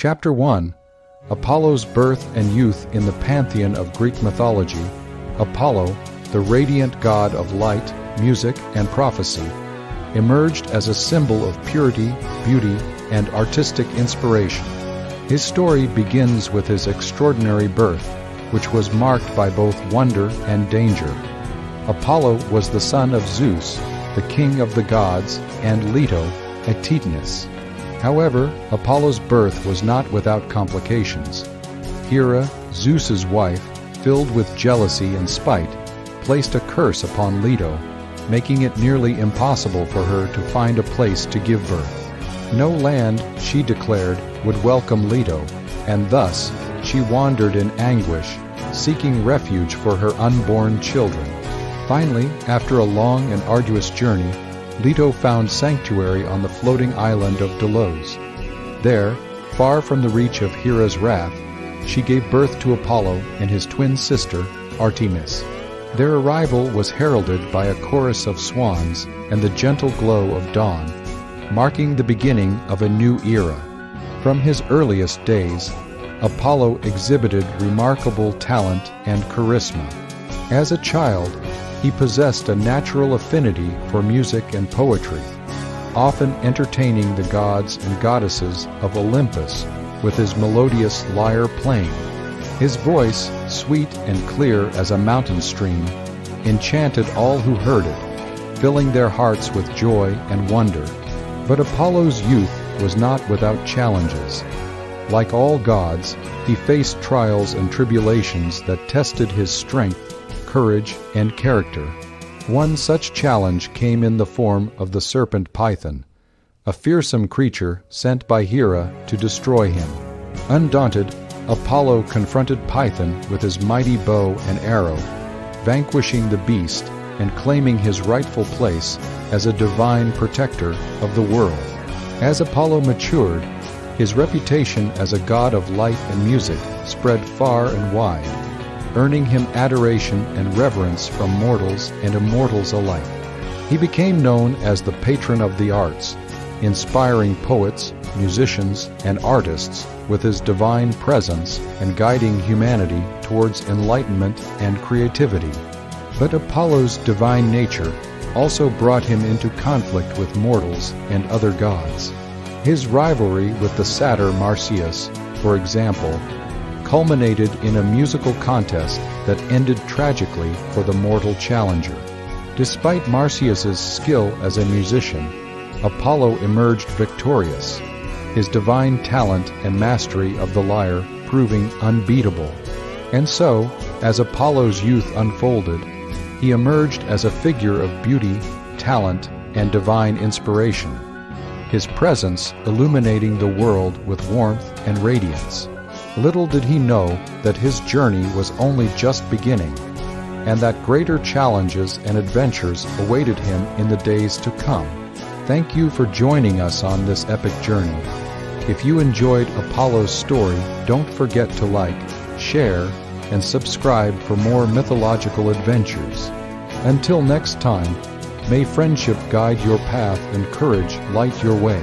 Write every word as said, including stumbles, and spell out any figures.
Chapter one, Apollo's birth and youth in the pantheon of Greek mythology, Apollo, the radiant god of light, music, and prophecy, emerged as a symbol of purity, beauty, and artistic inspiration. His story begins with his extraordinary birth, which was marked by both wonder and danger. Apollo was the son of Zeus, the king of the gods, and Leto, a Titaness. However, Apollo's birth was not without complications. Hera, Zeus's wife, filled with jealousy and spite, placed a curse upon Leto, making it nearly impossible for her to find a place to give birth. No land, she declared, would welcome Leto, and thus she wandered in anguish, seeking refuge for her unborn children. Finally, after a long and arduous journey, Leto found sanctuary on the floating island of Delos. There, far from the reach of Hera's wrath, she gave birth to Apollo and his twin sister, Artemis. Their arrival was heralded by a chorus of swans and the gentle glow of dawn, marking the beginning of a new era. From his earliest days, Apollo exhibited remarkable talent and charisma. As a child, he possessed a natural affinity for music and poetry, often entertaining the gods and goddesses of Olympus with his melodious lyre playing. His voice, sweet and clear as a mountain stream, enchanted all who heard it, filling their hearts with joy and wonder. But Apollo's youth was not without challenges. Like all gods, he faced trials and tribulations that tested his strength, courage, and character. One such challenge came in the form of the serpent Python, a fearsome creature sent by Hera to destroy him. Undaunted, Apollo confronted Python with his mighty bow and arrow, vanquishing the beast and claiming his rightful place as a divine protector of the world. As Apollo matured, his reputation as a god of light and music spread far and wide, earning him adoration and reverence from mortals and immortals alike. He became known as the patron of the arts, inspiring poets, musicians, and artists with his divine presence and guiding humanity towards enlightenment and creativity. But Apollo's divine nature also brought him into conflict with mortals and other gods. His rivalry with the satyr Marsyas, for example, culminated in a musical contest that ended tragically for the mortal challenger. Despite Marsyas's skill as a musician, Apollo emerged victorious, his divine talent and mastery of the lyre proving unbeatable. And so, as Apollo's youth unfolded, he emerged as a figure of beauty, talent, and divine inspiration, his presence illuminating the world with warmth and radiance. Little did he know that his journey was only just beginning, and that greater challenges and adventures awaited him in the days to come. Thank you for joining us on this epic journey. If you enjoyed Apollo's story, don't forget to like, share, and subscribe for more mythological adventures. Until next time, may friendship guide your path and courage light your way.